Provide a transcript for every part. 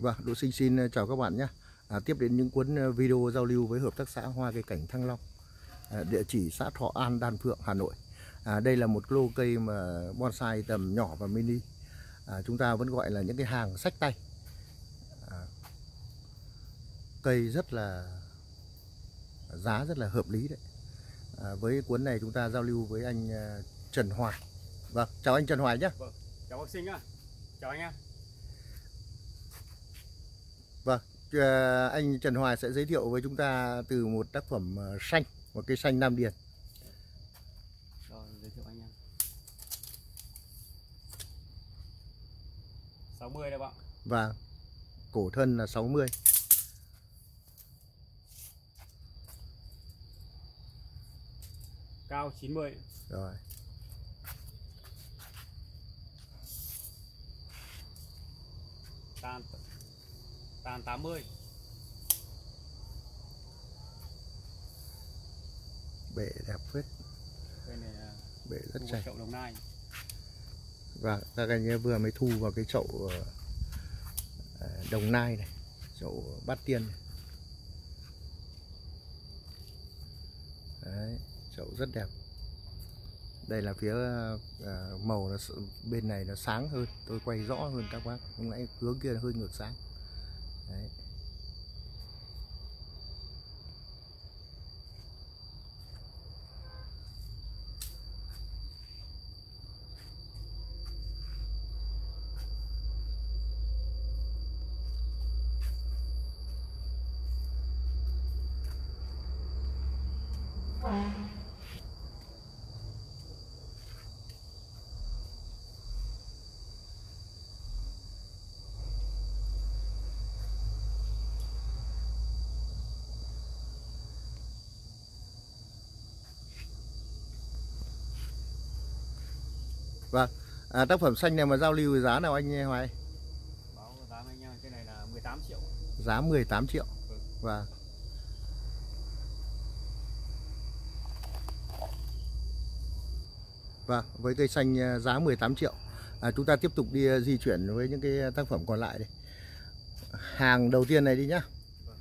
Vâng, Đỗ Sinh xin chào các bạn nhé. Tiếp đến những cuốn video giao lưu với Hợp tác xã Hoa Cây Cảnh Thăng Long, địa chỉ xã Thọ An, Đan Phượng, Hà Nội. Đây là một lô cây mà bonsai tầm nhỏ và mini, chúng ta vẫn gọi là những cái hàng xách tay. Cây rất là giá rất là hợp lý đấy. Với cuốn này chúng ta giao lưu với anh Trần Hoài. Vâng, chào anh Trần Hoài nhé. Vâng, chào bác Sinh ạ. Chào anh ạ. Vâng, anh Trần Hoài sẽ giới thiệu với chúng ta từ một tác phẩm xanh, một cây xanh Nam Điền. Rồi, giới thiệu anh em. 60 đấy bạn. Và cổ thân là 60. Cao 90. Rồi. Tàn 80. Bể đẹp phết. Cây này bể rất chảy. Chậu Đồng Nai. Và các anh ấy vừa mới thu vào cái chậu Đồng Nai này, chậu Bát Tiên này. Đấy, chậu rất đẹp. Đây là phía màu nó, bên này nó sáng hơn, tôi quay rõ hơn các bác. Hôm nãy hướng kia hơi ngược sáng. Đấy. Vâng, tác phẩm xanh này mà giao lưu giá nào anh Hoài? Báo giá anh em, cái này là 18 triệu. Giá 18 triệu. Ừ. Vâng. Vâng, với cây xanh giá 18 triệu. Chúng ta tiếp tục đi di chuyển với những cái tác phẩm còn lại đây. Hàng đầu tiên này đi nhá. Vâng.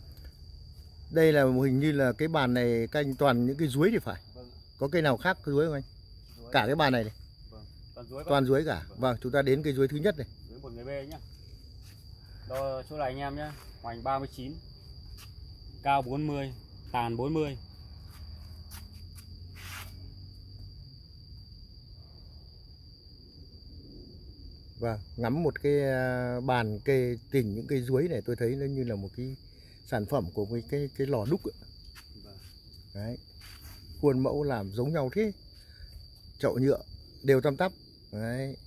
Đây là hình như là cái bàn này canh toàn những cái ruối thì phải. Vâng. Có cây nào khác ruối không anh? Ruối. Cả cái bàn này này. Toàn dưới cả. Vâng. Vâng, chúng ta đến cái dưới thứ nhất này. Dưới 1 người B nhá. Đo chỗ này anh em nhá. Hoành 39. Cao 40. Tàn 40. Vâng, ngắm một cái bàn kê tỉnh những cái dưới này tôi thấy nó như là một cái sản phẩm của cái lò đúc ấy. Vâng. Đấy. Khuôn mẫu làm giống nhau thế. Chậu nhựa đều tăm tắp. Đấy.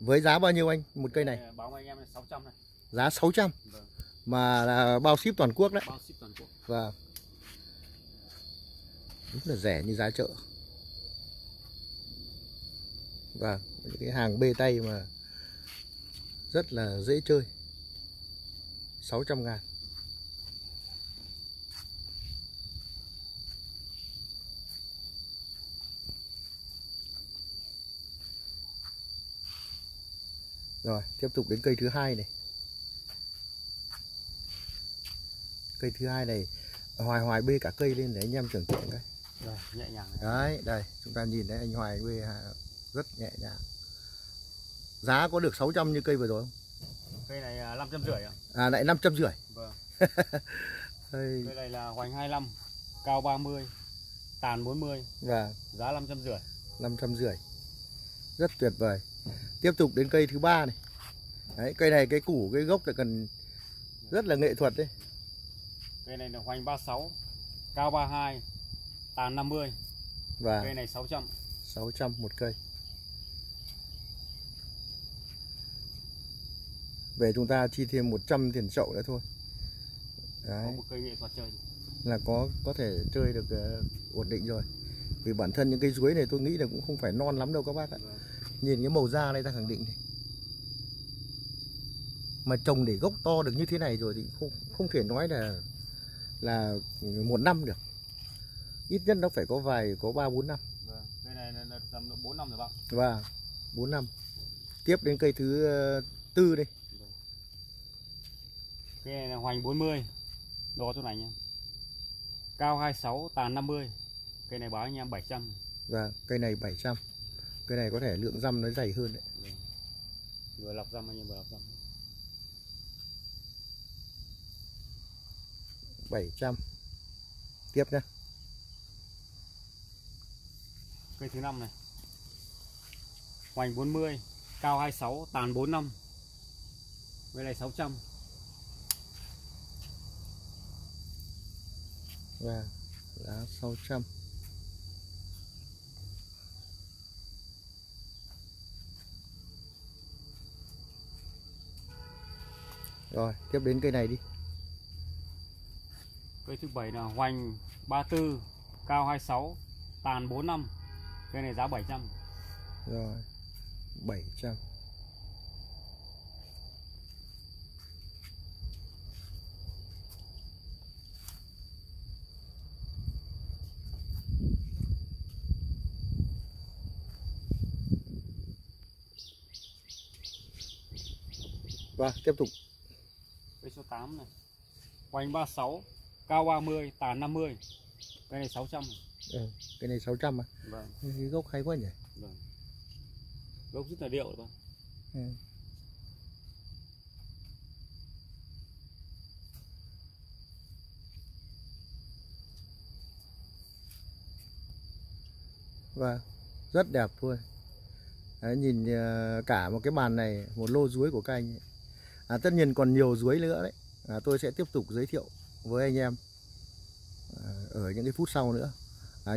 Với giá bao nhiêu anh một cây này? Báo anh em là 600 này. Giá 600. Vâng. Mà là bao ship toàn quốc đấy. Bao ship toàn quốc. Vâng. Đúng là rẻ như giá chợ. Vâng, cái hàng bê tay mà rất là dễ chơi. 600 ngàn. Rồi, tiếp tục đến cây thứ hai này. Cây thứ hai này Hoài bê cả cây lên để anh em tưởng tượng cái. Rồi, nhẹ nhàng. Đấy, đây, chúng ta nhìn thấy anh Hoài bê rất nhẹ nhàng. Giá có được 600 như cây vừa rồi không? Cây này 550 ạ. À, lại 550. Vâng. Cây này là hoành 25, cao 30, tàn 40. Vâng. Giá 550. 550. Rất tuyệt vời. Tiếp tục đến cây thứ ba này. Đấy, cây này cái củ cái gốc là cần rất là nghệ thuật đấy. Cây này là hoành 36, cao 32, tàn 50. Và cây này 600. 600 một cây. Về chúng ta chi thêm 100 tiền chậu nữa thôi. Đấy. Có một cây nghệ thuật chơi là có thể chơi được ổn định rồi. Vì bản thân những cây chuối này tôi nghĩ là cũng không phải non lắm đâu các bác ạ. Nhìn cái màu da này ta khẳng định này. Mà trồng để gốc to được như thế này rồi thì không thể nói là một năm được. Ít nhất nó phải có 3-4 năm. Vâng, cây này là tầm 4 năm rồi bạn. Vâng, 4 năm. Tiếp đến cây thứ tư đây. Cái này là hoành 40, đo chỗ này nha. Cao 26, tàn 50. Cây này báo anh em 700. Vâng, cây này 700. Cây này có thể lượng răm nó dày hơn đấy. Vừa lọc răm anh em, vừa lọc răm. 700. Tiếp nhé. Cây thứ 5 này. Hoành 40, cao 26, tàn 45. Cây này 600. Và giá 600. Rồi, tiếp đến cây này đi. Cây thứ 7 là hoành 34, cao 26, tàn 45. Cây này giá 700. Rồi, 700. Và tiếp tục. Cây số 8 này. Hoành 36, cao 30, tàn 50. Cây này 600. Ừ, cây này 600 à? Vâng. Cái gốc hay quá nhỉ? Vâng. Gốc rất là điệu rồi. Ừ. Và rất đẹp thôi. Đấy, nhìn cả một cái bàn này, một lô ruối của các anh ấy. Tất nhiên còn nhiều ruối nữa đấy, tôi sẽ tiếp tục giới thiệu với anh em ở những cái phút sau nữa.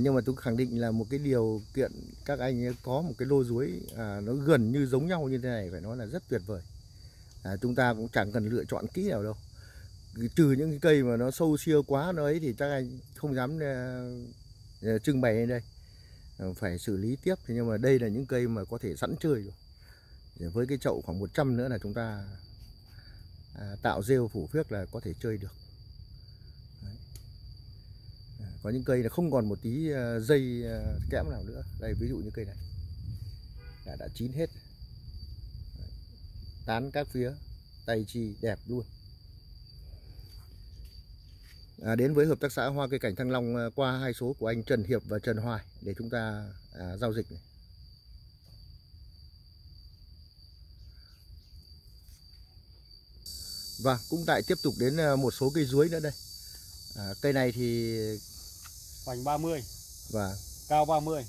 Nhưng mà tôi khẳng định là một cái điều kiện các anh có một cái lô ruối nó gần như giống nhau như thế này phải nói là rất tuyệt vời. Chúng ta cũng chẳng cần lựa chọn kỹ nào đâu, trừ những cái cây mà nó sâu xia quá nó ấy thì các anh không dám trưng bày lên đây, phải xử lý tiếp. Thế nhưng mà đây là những cây mà có thể sẵn chơi rồi. Với cái chậu khoảng 100 nữa là chúng ta tạo rêu phủ phước là có thể chơi được. Đấy. Có những cây là không còn một tí dây kẽm nào nữa. Đây ví dụ như cây này đã chín hết. Đấy. Tán các phía, tay chi đẹp luôn. Đến với Hợp tác xã Hoa Cây Cảnh Thăng Long qua hai số của anh Trần Hiệp và Trần Hoài để chúng ta giao dịch này. Và cũng lại tiếp tục đến một số cây dưới nữa đây. Cây này thì hoành 30 và cao 30,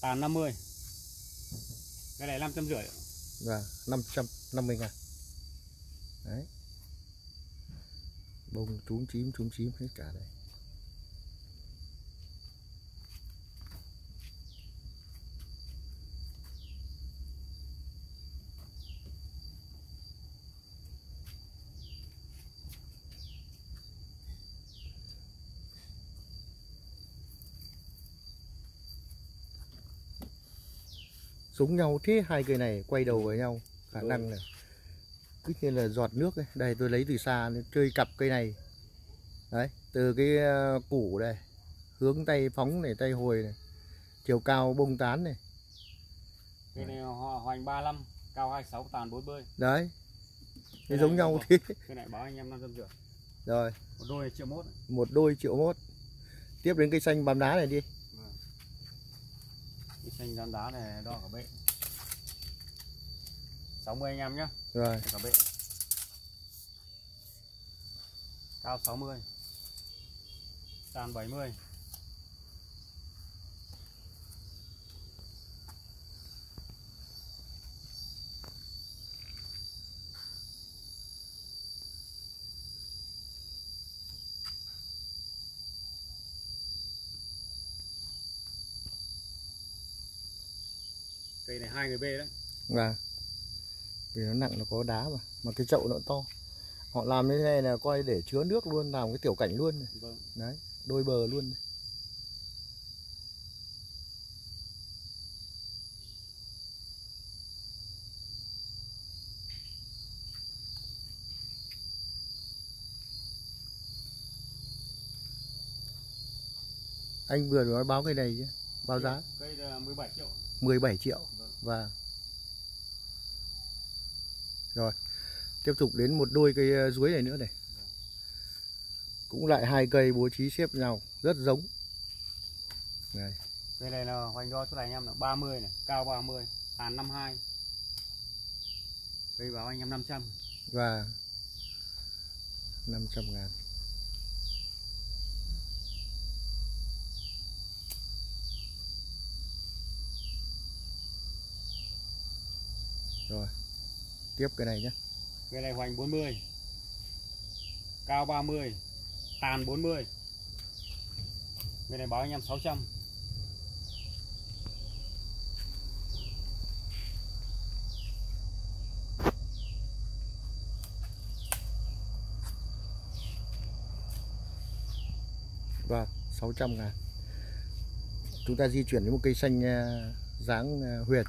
tàn 50. Cây này 550 và 550 ngàn. Đấy, bông trúng chím hết cả đây. Giống nhau thế, hai cây này quay đầu với nhau khả năng là cứ như là giọt nước ấy. Đây tôi lấy từ xa chơi cặp cây này. Đấy, từ cái củ này, hướng tay phóng này, tay hồi này, chiều cao bông tán này. Cây này hoành 35, cao 26, tàn 40. Đấy, thế giống nhau thế. Cây này báo anh em 550. Rồi, một đôi triệu 1. Một đôi triệu 1. Tiếp đến cây xanh bám đá này đi. Cái xanh đám đá này đo cả bệ 60 anh em nhé. Rồi, cả bệ. Cao 60, tàn 70. Cây này hai người bê đấy. Vâng. Vì nó nặng, nó có đá mà cái chậu nó to. Họ làm như thế này là coi để chứa nước luôn, làm cái tiểu cảnh luôn này. Vâng. Đấy, đôi bờ luôn này. Anh vừa nói báo cây này chứ, báo giá. Cây là 17 triệu. 17 triệu. Và rồi Tiếp tục đến một đôi cây dưới này nữa này. Cũng lại hai cây bố trí xếp nhau rất giống. Đây. Cây này là hoành đo chỗ này anh em là 30 này, cao 30, tàn 52. Cây báo anh em 500. Và 500.000. Rồi. Tiếp cái này nhé. Cây này hoành 40, cao 30, tàn 40. Cây này báo anh em 600. Và 600.000. Chúng ta di chuyển đến một cây xanh dáng huyệt.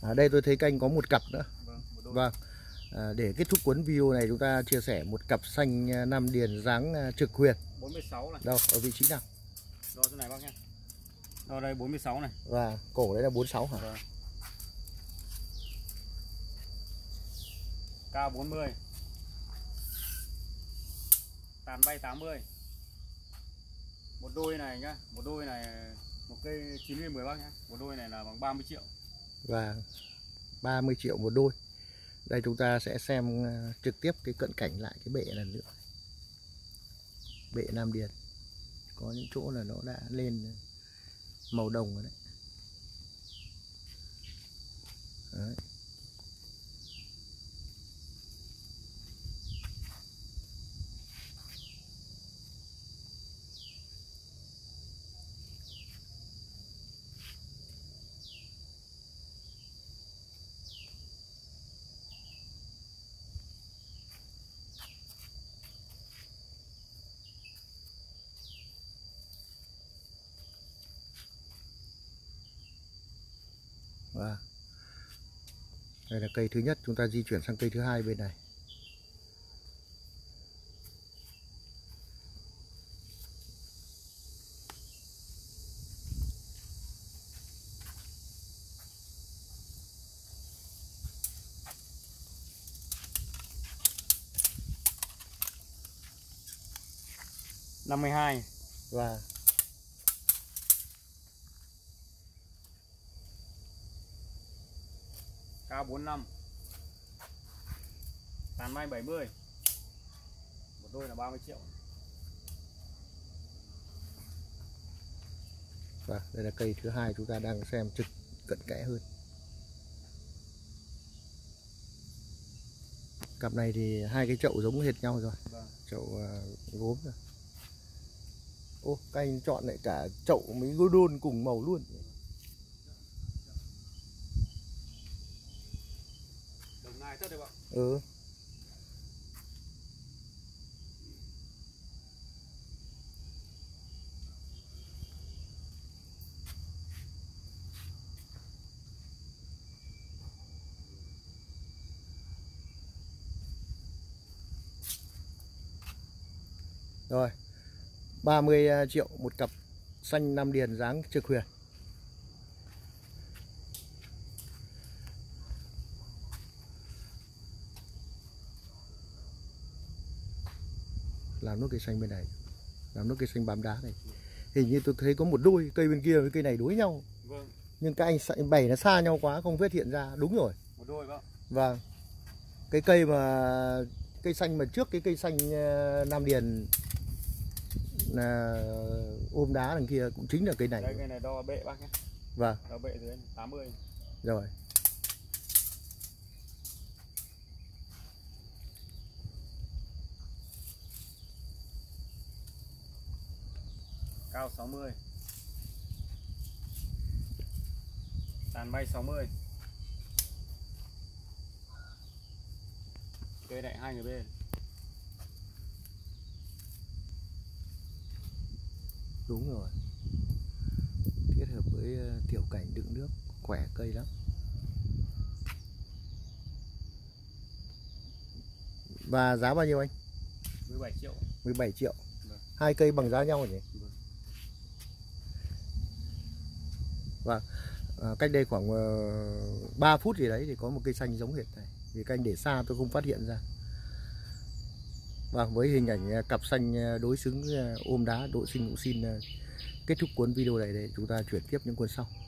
Ở đây tôi thấy canh có một cặp nữa. Vâng. Để kết thúc cuốn video này, chúng ta chia sẻ một cặp xanh Nam Điền dáng trực huyệt 46 này. Đâu, ở vị trí nào? Đo chỗ này bác nhé. Đo đây 46 này. Và cổ đấy là 46 hả? Vâng. Cao 40, tàn bay 80. Một đôi này nhá, một đôi này, một cây 9 x 10 bác nhá. Một đôi này là bằng 30 triệu. Và 30 triệu một đôi. Đây chúng ta sẽ xem trực tiếp cái cận cảnh lại cái bệ lần nữa. Bệ Nam Điền. Có những chỗ là nó đã lên màu đồng rồi đấy. Đấy. Và đây là cây thứ nhất, chúng ta di chuyển sang cây thứ hai bên này. Năm mươi hai. Và 45, tàn mai 70, một đôi là 30 triệu. Và đây là cây thứ hai chúng ta đang xem trực cận kẽ hơn. Cặp này thì hai cái chậu giống hệt nhau rồi, vâng. Chậu gốm rồi. Ô, các anh chọn lại cả chậu mấy gô đôn cùng màu luôn. Ừ. Rồi, 30 triệu một cặp xanh Nam Điền dáng trực huyền. Làm nốt cây xanh bên này, làm nốt cây xanh bám đá này. Hình như tôi thấy có một đôi cây bên kia với cây này đối nhau. Vâng. Nhưng các anh bày nó xa nhau quá không phát hiện ra. Đúng rồi. Một đôi vâng. Và cái cây mà cây xanh mà trước cái cây xanh Nam Điền là ôm đá đằng kia cũng chính là cây này. Đây, cây này đo bệ bác nhé. Vâng. Đo bệ dưới 80. Rồi. Cao 60, tàn bay 60. Cây đại hai người bên. Đúng rồi. Kết hợp với tiểu cảnh đựng nước, khỏe cây lắm. Và giá bao nhiêu anh? 17 triệu. 17 triệu. Được. Hai cây bằng giá nhau rồi nhỉ? Được. Và cách đây khoảng 3 phút gì đấy thì có một cây xanh giống hệt này. Vì canh để xa tôi không phát hiện ra. Vâng, với hình ảnh cặp xanh đối xứng ôm đá, Đỗ Sinh cũng xin kết thúc cuốn video này để chúng ta chuyển tiếp những cuốn sau.